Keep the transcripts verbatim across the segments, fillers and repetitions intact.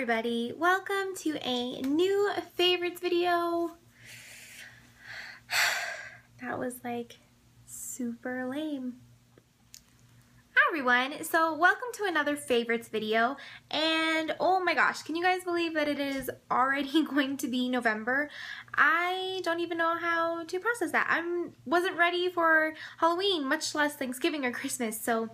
everybody, welcome to a new favorites video. That was like super lame. Hi everyone, so welcome to another favorites video, and oh my gosh, can you guys believe that it is already going to be November? I don't even know how to process that. I wasn't ready for Halloween, much less Thanksgiving or Christmas, so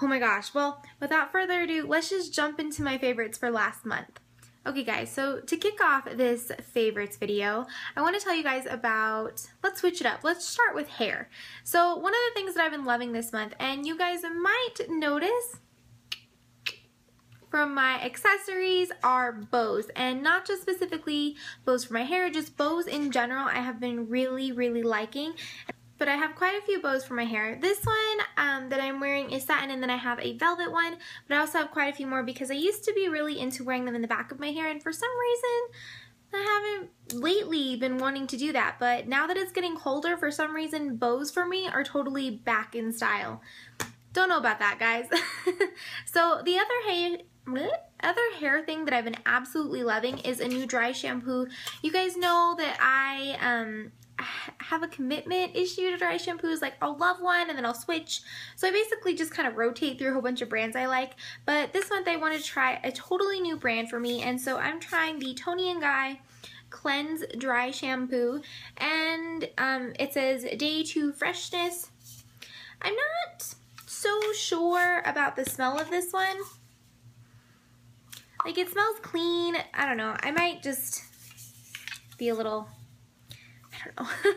oh my gosh. Well, without further ado, let's just jump into my favorites for last month. Okay guys, so to kick off this favorites video, I want to tell you guys about, let's switch it up. Let's start with hair. So one of the things that I've been loving this month, and you guys might notice from my accessories, are bows, and not just specifically bows for my hair, just bows in general I have been really, really liking. But I have quite a few bows for my hair. This one um, that I'm wearing is satin, and then I have a velvet one, but I also have quite a few more because I used to be really into wearing them in the back of my hair, and for some reason I haven't lately been wanting to do that, but now that it's getting colder, for some reason bows for me are totally back in style. Don't know about that, guys. So the other hair Other hair thing that I've been absolutely loving is a new dry shampoo. You guys know that I um, have a commitment issue to dry shampoos. Like, I'll love one and then I'll switch. So I basically just kind of rotate through a whole bunch of brands I like. But this month I wanted to try a totally new brand for me, and so I'm trying the Toni and Guy Cleanse Dry Shampoo, and um, it says Day two Freshness. I'm not so sure about the smell of this one. Like, it smells clean. I don't know. I might just be a little, I don't know,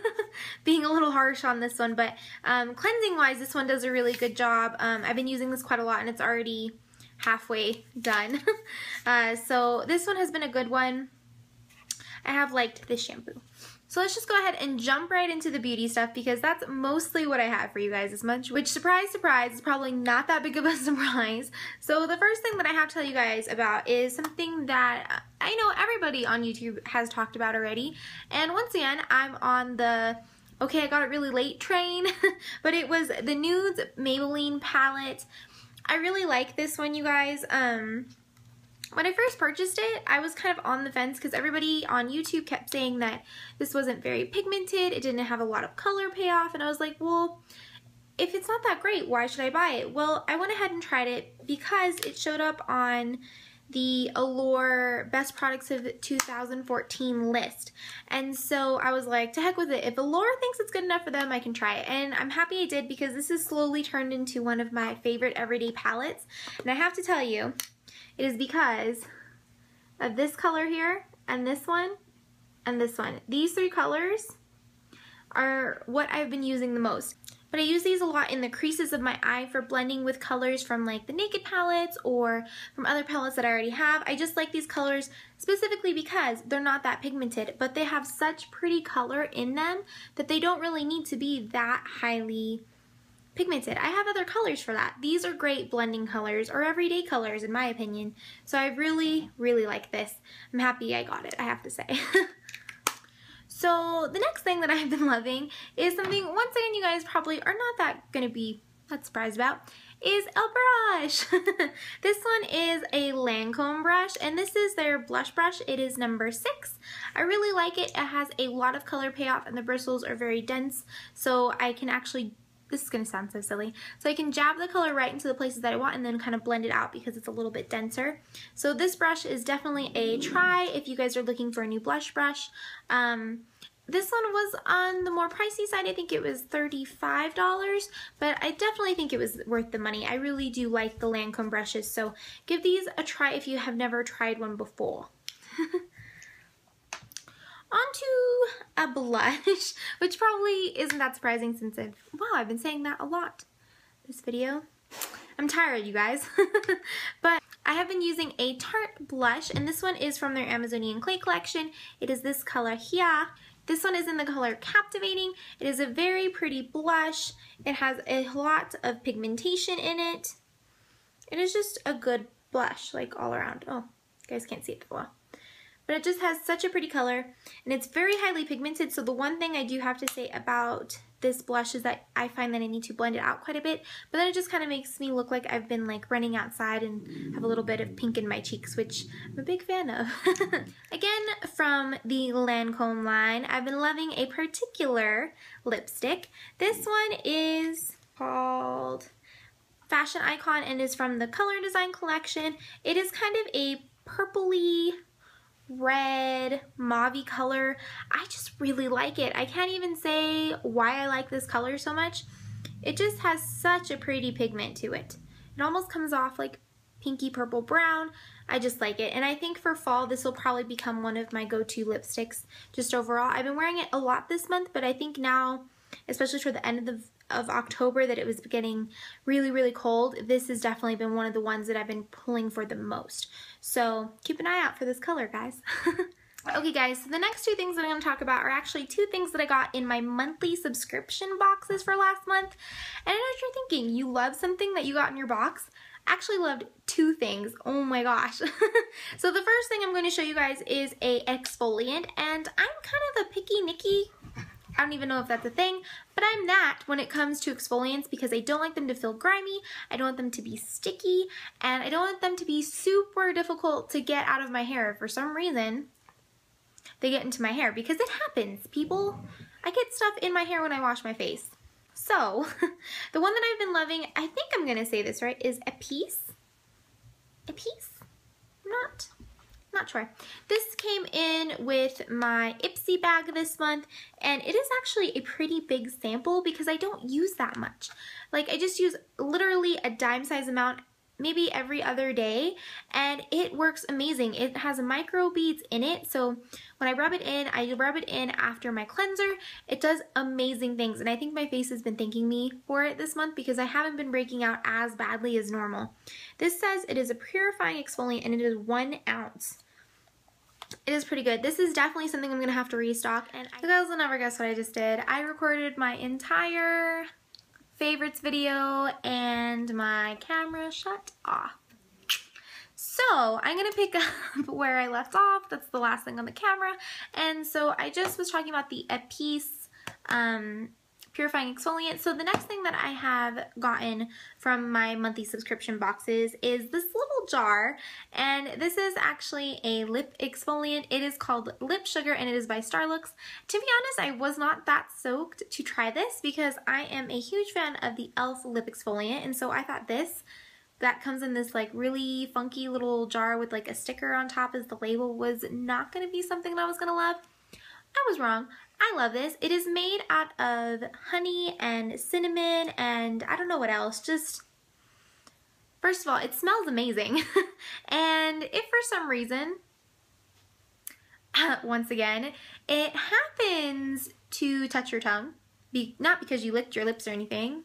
being a little harsh on this one. But um, cleansing-wise, this one does a really good job. Um, I've been using this quite a lot, and it's already halfway done. uh, so this one has been a good one. I have liked this shampoo. So let's just go ahead and jump right into the beauty stuff, because that's mostly what I have for you guys this month, which, surprise, surprise, is probably not that big of a surprise. So the first thing that I have to tell you guys about is something that I know everybody on YouTube has talked about already. And once again, I'm on the, okay, I got it really late train, but it was the Nudes Maybelline palette. I really like this one, you guys. Um... When I first purchased it, I was kind of on the fence because everybody on YouTube kept saying that this wasn't very pigmented, it didn't have a lot of color payoff, and I was like, well, if it's not that great, why should I buy it? Well, I went ahead and tried it because it showed up on the Allure Best Products of two thousand fourteen list. And so I was like, to heck with it. If Allure thinks it's good enough for them, I can try it. And I'm happy I did, because this has slowly turned into one of my favorite everyday palettes. And I have to tell you, it is because of this color here, and this one, and this one. These three colors are what I've been using the most. But I use these a lot in the creases of my eye for blending with colors from like the Naked palettes or from other palettes that I already have. I just like these colors specifically because they're not that pigmented, but they have such pretty color in them that they don't really need to be that highly pigmented. Pigmented. I have other colors for that. These are great blending colors, or everyday colors in my opinion. So I really, really like this. I'm happy I got it, I have to say. So the next thing that I've been loving is something, once again, you guys probably are not that going to be that surprised about, is a brush. This one is a Lancome brush, and this is their blush brush. It is number six. I really like it. It has a lot of color payoff, and the bristles are very dense, so I can actually, this is going to sound so silly, so I can jab the color right into the places that I want and then kind of blend it out because it's a little bit denser. So this brush is definitely a try if you guys are looking for a new blush brush. Um, this one was on the more pricey side. I think it was thirty-five dollars, but I definitely think it was worth the money. I really do like the Lancome brushes, so give these a try if you have never tried one before. Onto a blush, which probably isn't that surprising since I've, wow, I've been saying that a lot this video. I'm tired, you guys. But I have been using a Tarte blush, and this one is from their Amazonian Clay collection. It is this color here. This one is in the color Captivating. It is a very pretty blush. It has a lot of pigmentation in it. It is just a good blush, like all around. Oh, you guys can't see it that well. but it just has such a pretty color, and it's very highly pigmented. So the one thing I do have to say about this blush is that I find that I need to blend it out quite a bit, but then it just kind of makes me look like I've been like running outside and have a little bit of pink in my cheeks, which I'm a big fan of. Again, from the Lancome line, I've been loving a particular lipstick. This one is called Fashion Icon and is from the Color Design collection. It is kind of a purpley red mauvey color. I just really like it. I can't even say why I like this color so much. It just has such a pretty pigment to it. It almost comes off like pinky purple brown. I just like it, and I think for fall this will probably become one of my go-to lipsticks. Just overall, I've been wearing it a lot this month, but I think now, especially toward the end of the of October, that it was getting really really cold, this has definitely been one of the ones that I've been pulling for the most. So keep an eye out for this color, guys. Okay guys, so the next two things that I'm going to talk about are actually two things that I got in my monthly subscription boxes for last month. And I know what you're thinking, you love something that you got in your box. I actually loved two things, oh my gosh. So the first thing I'm going to show you guys is a exfoliant, and I'm kind of a picky Nikki. I don't even know if that's a thing, but I'm that when it comes to exfoliants, because I don't like them to feel grimy, I don't want them to be sticky, and I don't want them to be super difficult to get out of my hair. For some reason, they get into my hair, because it happens, people. I get stuff in my hair when I wash my face. So, the one that I've been loving, I think I'm going to say this right, is Épice. Épice? I'm not... Not sure. This came in with my Ipsy bag this month, and it is actually a pretty big sample because I don't use that much. Like, I just use literally a dime size amount maybe every other day, and it works amazing. It has micro beads in it, so when I rub it in, I rub it in after my cleanser. It does amazing things, and I think my face has been thanking me for it this month because I haven't been breaking out as badly as normal. This says it is a purifying exfoliant, and it is one ounce. It is pretty good. This is definitely something I'm going to have to restock, and you guys will never guess what I just did. I recorded my entire favorites video and my camera shut off. So I'm going to pick up where I left off. That's the last thing on the camera. And so I just was talking about the Épice um, purifying exfoliant. So the next thing that I have gotten from my monthly subscription boxes is this little jar, and this is actually a lip exfoliant. It is called Lip Sugar, and it is by StarLooks. To be honest, I was not that stoked to try this because I am a huge fan of the E L F lip exfoliant, and so I thought this that comes in this like really funky little jar with like a sticker on top as the label was not going to be something that I was going to love. I was wrong. I love this. It is made out of honey and cinnamon and I don't know what else. Just, first of all, it smells amazing. And if for some reason, once again, it happens to touch your tongue, be, not because you licked your lips or anything,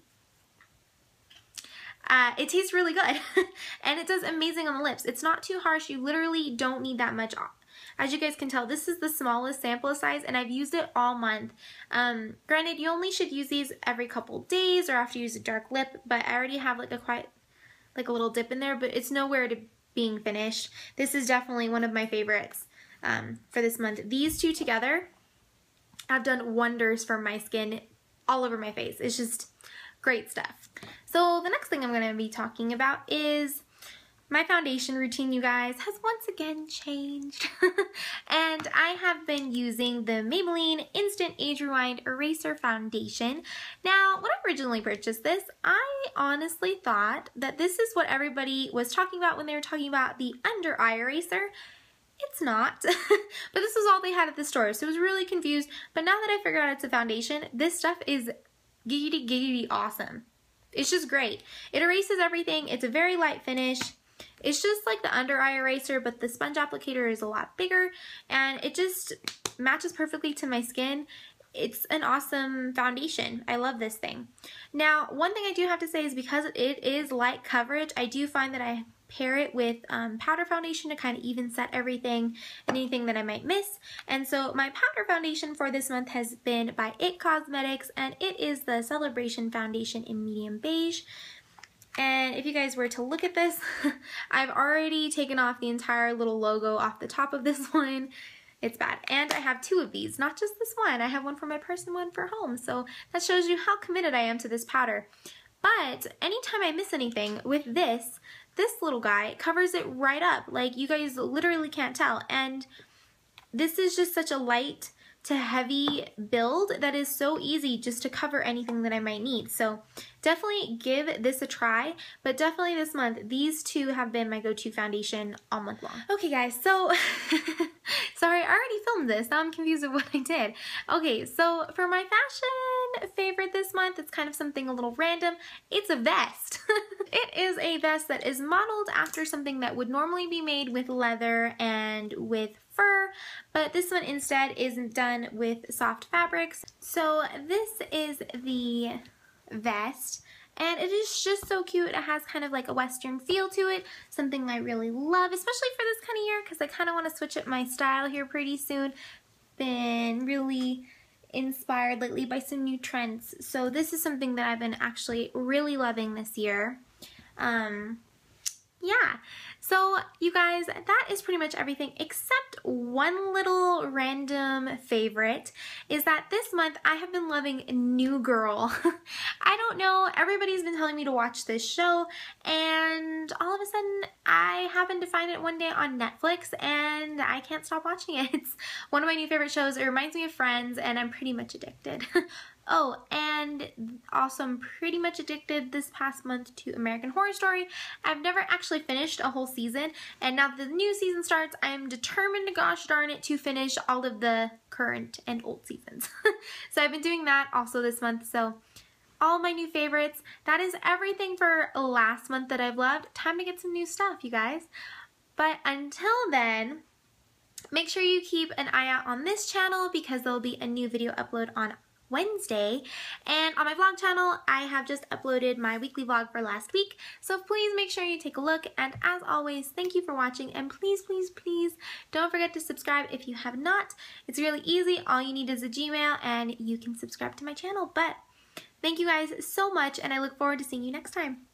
Uh, it tastes really good. And it does amazing on the lips. It's not too harsh. You literally don't need that much off. As you guys can tell, this is the smallest sample size, and I've used it all month. Um, granted, you only should use these every couple days or after you use a dark lip, but I already have like a quite, like a little dip in there, but it's nowhere to being finished. This is definitely one of my favorites um, for this month. These two together have done wonders for my skin all over my face. It's just great stuff. So the next thing I'm going to be talking about is my foundation routine, you guys, has once again changed. And I have been using the Maybelline Instant Age Rewind Eraser Foundation. Now, when I originally purchased this, I honestly thought that this is what everybody was talking about when they were talking about the under eye eraser. It's not. But this was all they had at the store, so I was really confused. But now that I figured out it's a foundation, this stuff is giggity giggity awesome. It's just great. It erases everything. It's a very light finish. It's just like the under eye eraser, but the sponge applicator is a lot bigger, and it just matches perfectly to my skin. It's an awesome foundation. I love this thing. Now, one thing I do have to say is because it is light coverage, I do find that I pair it with um, powder foundation to kind of even set everything and anything that I might miss. And so my powder foundation for this month has been by It Cosmetics, and it is the Celebration foundation in medium beige. And if you guys were to look at this, I've already taken off the entire little logo off the top of this one. It's bad. And I have two of these, not just this one. I have one for my purse and one for home. So that shows you how committed I am to this powder. But anytime I miss anything with this, this little guy covers it right up. Like, you guys literally can't tell. And this is just such a light to heavy build that is so easy just to cover anything that I might need. So definitely give this a try, but definitely this month, these two have been my go-to foundation all month long. Okay guys, so sorry, I already filmed this, now I'm confused with what I did. Okay, so for my fashion favorite this month, it's kind of something a little random. It's a vest. It is a vest that is modeled after something that would normally be made with leather and with fur, but this one instead isn't done with soft fabrics. So this is the vest, and it is just so cute. It has kind of like a western feel to it, something I really love, especially for this kind of year, because I kind of want to switch up my style here pretty soon. Been really inspired lately by some new trends, so this is something that I've been actually really loving this year. Um, yeah, so you guys, that is pretty much everything except one little random favorite, is that this month I have been loving New Girl. I don't know, everybody's been telling me to watch this show, and all of a sudden I happened to find it one day on Netflix and I can't stop watching it. It's one of my new favorite shows. It reminds me of Friends and I'm pretty much addicted. Oh, and also I'm pretty much addicted this past month to American Horror Story. I've never actually finished a whole season, and now that the new season starts, I'm determined, gosh darn it, to finish all of the current and old seasons. So I've been doing that also this month, so all my new favorites. That is everything for last month that I've loved. Time to get some new stuff, you guys. But until then, make sure you keep an eye out on this channel because there'll be a new video upload on Wednesday, and on my vlog channel I have just uploaded my weekly vlog for last week, so please make sure you take a look. And as always, thank you for watching, and please please please don't forget to subscribe if you have not. It's really easy, all you need is a Gmail and you can subscribe to my channel. But thank you guys so much, and I look forward to seeing you next time.